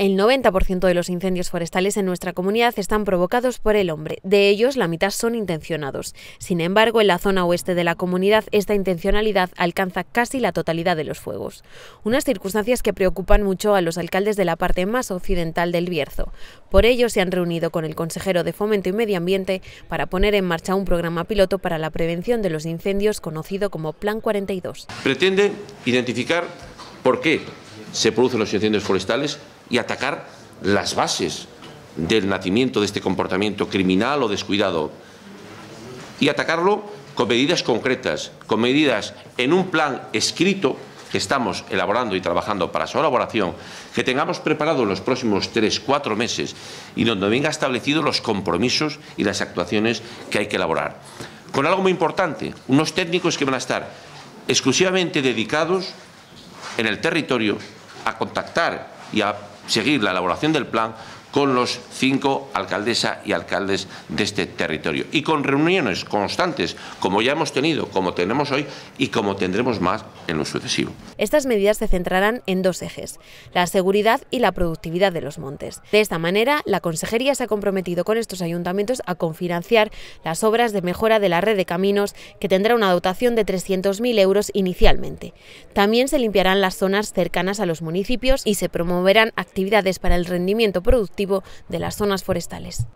El 90% de los incendios forestales en nuestra comunidad están provocados por el hombre. De ellos, la mitad son intencionados. Sin embargo, en la zona oeste de la comunidad, esta intencionalidad alcanza casi la totalidad de los fuegos. Unas circunstancias que preocupan mucho a los alcaldes de la parte más occidental del Bierzo. Por ello, se han reunido con el consejero de Fomento y Medio Ambiente para poner en marcha un programa piloto para la prevención de los incendios conocido como Plan 42. Pretende identificar por qué se producen los incendios forestales y atacar las bases del nacimiento de este comportamiento criminal o descuidado y atacarlo con medidas concretas, con medidas en un plan escrito que estamos elaborando y trabajando para su elaboración, que tengamos preparado en los próximos 3-4 meses y donde venga establecidos los compromisos y las actuaciones que hay que elaborar. Con algo muy importante, unos técnicos que van a estar exclusivamente dedicados en el territorio a contactar y a seguir la elaboración del plan con los 5 alcaldesas y alcaldes de este territorio y con reuniones constantes como ya hemos tenido, como tenemos hoy y como tendremos más en lo sucesivo. Estas medidas se centrarán en 2 ejes, la seguridad y la productividad de los montes. De esta manera, la Consejería se ha comprometido con estos ayuntamientos a cofinanciar las obras de mejora de la red de caminos, que tendrá una dotación de 300.000 euros inicialmente. También se limpiarán las zonas cercanas a los municipios y se promoverán actividades para el rendimiento productivo de las zonas forestales.